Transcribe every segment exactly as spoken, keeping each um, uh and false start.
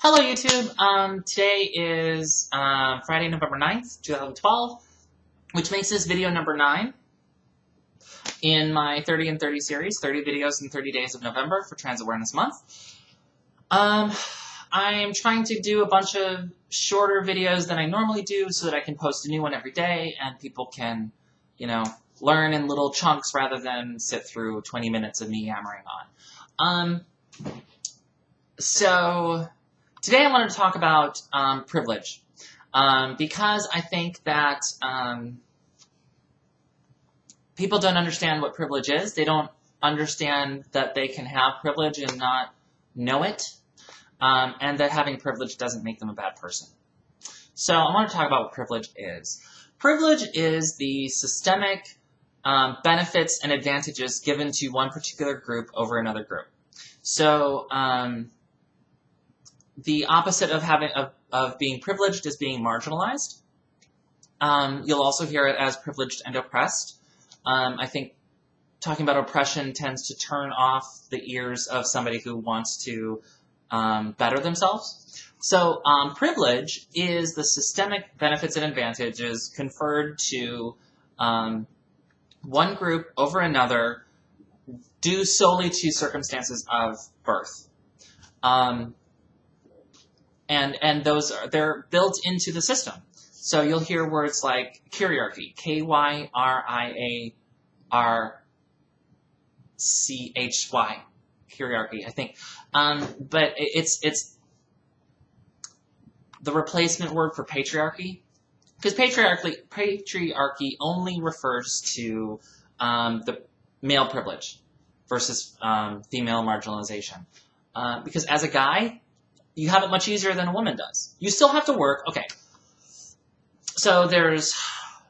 Hello YouTube, um, today is uh, Friday, November ninth, two thousand twelve, which makes this video number nine in my thirty and thirty series, thirty videos in thirty days of November for Trans Awareness Month. Um, I'm trying to do a bunch of shorter videos than I normally do so that I can post a new one every day and people can, you know, learn in little chunks rather than sit through twenty minutes of me yammering on. Um, so... Today I wanted to talk about um, privilege, um, because I think that um, people don't understand what privilege is. They don't understand that they can have privilege and not know it, um, and that having privilege doesn't make them a bad person. So I want to talk about what privilege is. Privilege is the systemic um, benefits and advantages given to one particular group over another group. So... Um, The opposite of having of, of being privileged is being marginalized. Um, you'll also hear it as privileged and oppressed. Um, I think talking about oppression tends to turn off the ears of somebody who wants to um, better themselves. So um, privilege is the systemic benefits and advantages conferred to um, one group over another due solely to circumstances of birth. Um, And, and those are, they're built into the system. So you'll hear words like kyriarchy, K Y R I A R C H Y, kyriarchy, I think. Um, but it's, it's the replacement word for patriarchy, because patriarchy, patriarchy only refers to um, the male privilege versus um, female marginalization. Uh, because as a guy, you have it much easier than a woman does. You still have to work. Okay. So there's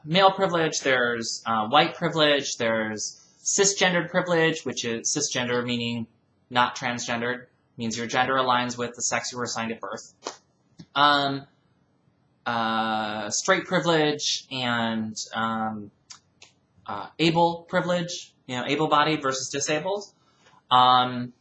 male privilege, there's uh, white privilege, there's cisgendered privilege, which is cisgender meaning not transgendered, means your gender aligns with the sex you were assigned at birth. Um, uh, straight privilege and um, uh, able privilege, you know, able-bodied versus disabled. Um...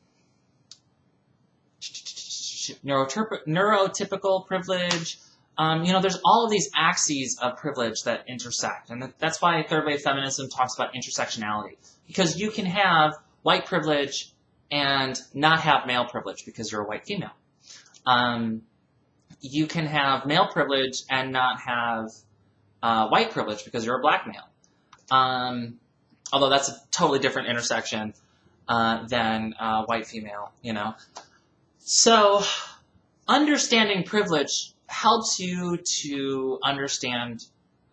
neurotypical privilege, um, you know, there's all of these axes of privilege that intersect, and that's why third wave feminism talks about intersectionality, because you can have white privilege and not have male privilege because you're a white female. Um, you can have male privilege and not have uh, white privilege because you're a black male. Um, although that's a totally different intersection uh, than uh, white female, you know. So, understanding privilege helps you to understand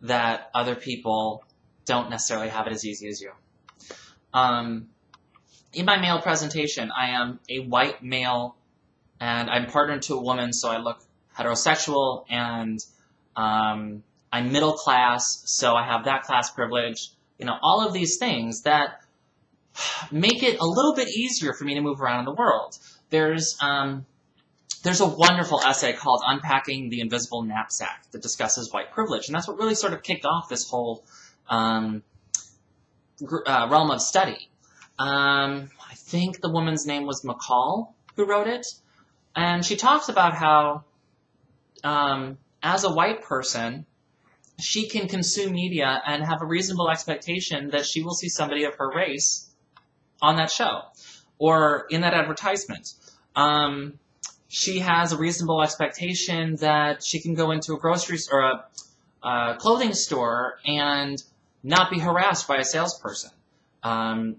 that other people don't necessarily have it as easy as you. Um, in my male presentation, I am a white male, and I'm partnered to a woman, so I look heterosexual, and um, I'm middle class, so I have that class privilege. You know, all of these things that make it a little bit easier for me to move around in the world. There's, um, there's a wonderful essay called Unpacking the Invisible Knapsack that discusses white privilege, and that's what really sort of kicked off this whole um, uh, realm of study. Um, I think the woman's name was McCall who wrote it, and she talks about how um, as a white person, she can consume media and have a reasonable expectation that she will see somebody of her race on that show or in that advertisement. Um, she has a reasonable expectation that she can go into a grocery or a, a clothing store and not be harassed by a salesperson, um,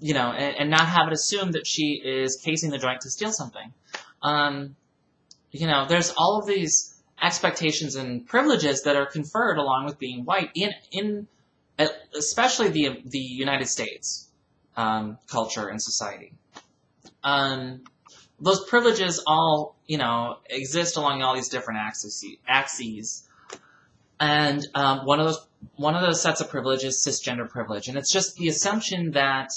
you know, and, and not have it assumed that she is casing the joint to steal something. Um, you know, there's all of these expectations and privileges that are conferred along with being white in in especially the the United States um, culture and society. Um, those privileges all you know exist along all these different axes, axes, and um, one of those one of those sets of privilege is cisgender privilege, and it's just the assumption that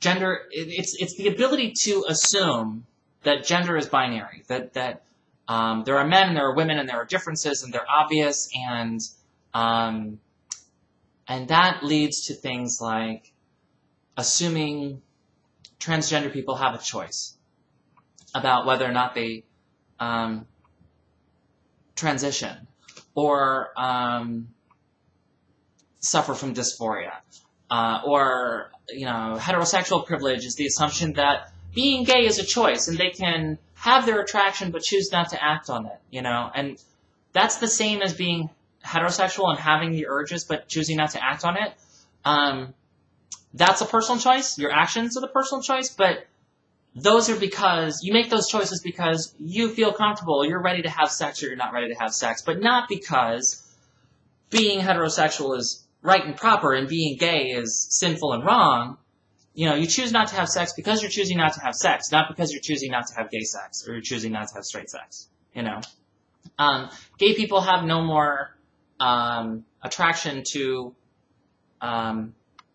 gender it, it's it's the ability to assume that gender is binary, that that Um, there are men, and there are women, and there are differences, and they're obvious, and um, and that leads to things like assuming transgender people have a choice about whether or not they um, transition or um, suffer from dysphoria. Uh, or, you know, heterosexual privilege is the assumption that being gay is a choice and they can have their attraction but choose not to act on it, you know? And that's the same as being heterosexual and having the urges but choosing not to act on it. Um, that's a personal choice. Your actions are the personal choice, but those are because you make those choices because you feel comfortable. You're ready to have sex or you're not ready to have sex, but not because being heterosexual is right and proper and being gay is sinful and wrong. You know, you choose not to have sex because you're choosing not to have sex, not because you're choosing not to have gay sex or you're choosing not to have straight sex, you know. Um, gay people have no more um, attraction to um,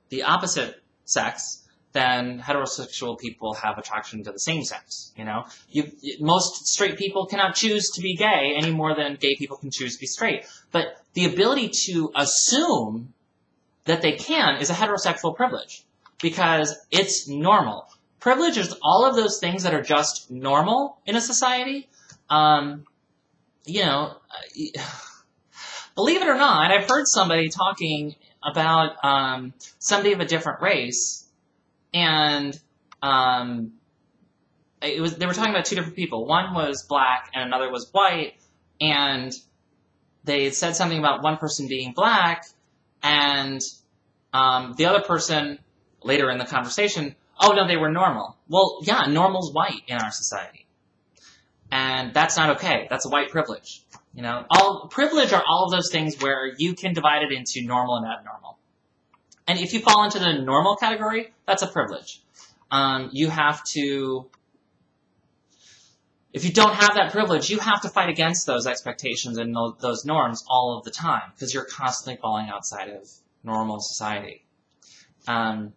the opposite sex than heterosexual people have attraction to the same sex, you know. You, most straight people cannot choose to be gay any more than gay people can choose to be straight. But the ability to assume that they can is a heterosexual privilege because it's normal. Privilege is all of those things that are just normal in a society. Um, you know, believe it or not, I've heard somebody talking about um, somebody of a different race. And um, it was they were talking about two different people. One was black and another was white. And they said something about one person being black. And um, the other person, later in the conversation, oh, no, they were normal. Well, yeah, normal's white in our society. And that's not okay. That's a white privilege. You know, all privilege are all of those things where you can divide it into normal and abnormal. And if you fall into the normal category, that's a privilege. Um, you have to, if you don't have that privilege, you have to fight against those expectations and those norms all of the time because you're constantly falling outside of normal society. Um,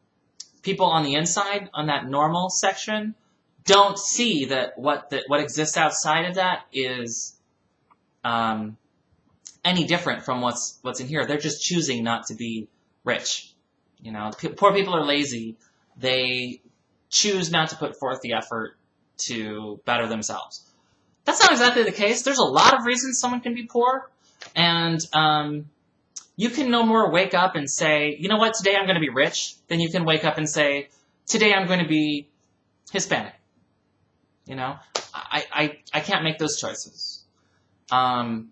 people on the inside, on that normal section, don't see that what the, what exists outside of that is um, any different from what's what's in here. They're just choosing not to be rich. You know, poor people are lazy. They choose not to put forth the effort to better themselves. That's not exactly the case. There's a lot of reasons someone can be poor. And um, you can no more wake up and say, you know what, today I'm going to be rich, than you can wake up and say, today I'm going to be Hispanic. You know, I, I, I can't make those choices. Um,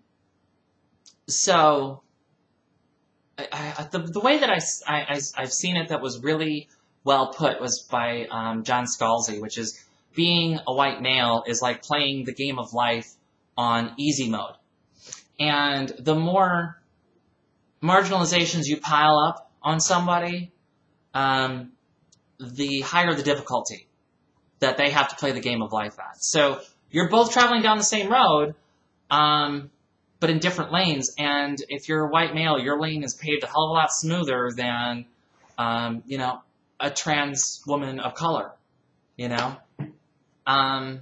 so... I, I, the, the way that I, I, I've seen it that was really well put was by um, John Scalzi, which is being a white male is like playing the game of life on easy mode. And the more marginalizations you pile up on somebody, um, the higher the difficulty that they have to play the game of life at. So you're both traveling down the same road, um, but in different lanes, and if you're a white male, your lane is paved a hell of a lot smoother than, um, you know, a trans woman of color, you know? Um,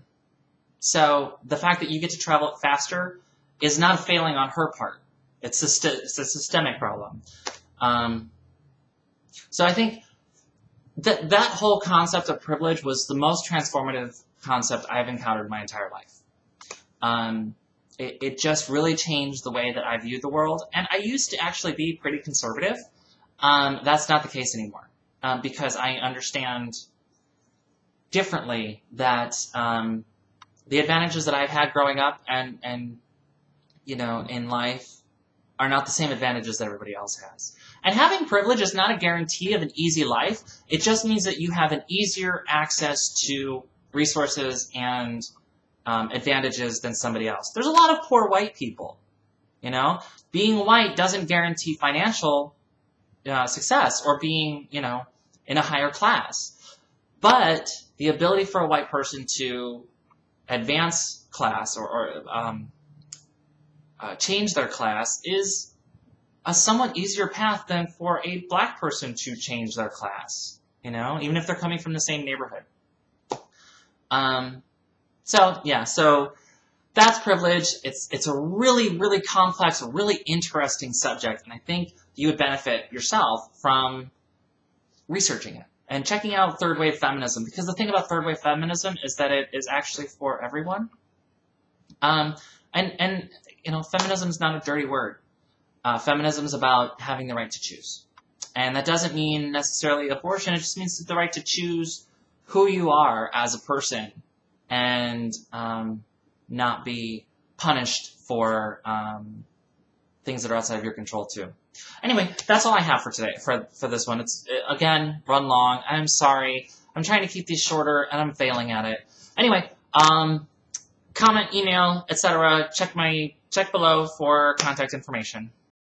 so the fact that you get to travel faster is not a failing on her part. It's a, it's a systemic problem. Um, so I think that that whole concept of privilege was the most transformative concept I've encountered in my entire life. Um... It, it just really changed the way that I viewed the world. And I used to actually be pretty conservative. Um, that's not the case anymore um, because I understand differently that um, the advantages that I've had growing up and, and, you know, in life are not the same advantages that everybody else has. And having privilege is not a guarantee of an easy life. It just means that you have an easier access to resources and Um, advantages than somebody else. There's a lot of poor white people, you know? Being white doesn't guarantee financial uh, success or being, you know, in a higher class. But the ability for a white person to advance class or, or um, uh, change their class is a somewhat easier path than for a black person to change their class, you know, even if they're coming from the same neighborhood. Um... So, yeah, so that's privilege. It's it's a really, really complex, really interesting subject, and I think you would benefit yourself from researching it and checking out third wave feminism, because the thing about third wave feminism is that it is actually for everyone. Um, and, and, you know, feminism is not a dirty word. Uh, feminism is about having the right to choose. And that doesn't mean necessarily abortion. It just means the right to choose who you are as a person and um, not be punished for um, things that are outside of your control, too. Anyway, that's all I have for today, for, for this one. It's, again, run long. I'm sorry. I'm trying to keep these shorter, and I'm failing at it. Anyway, um, comment, email, et cetera. Check my, check below for contact information.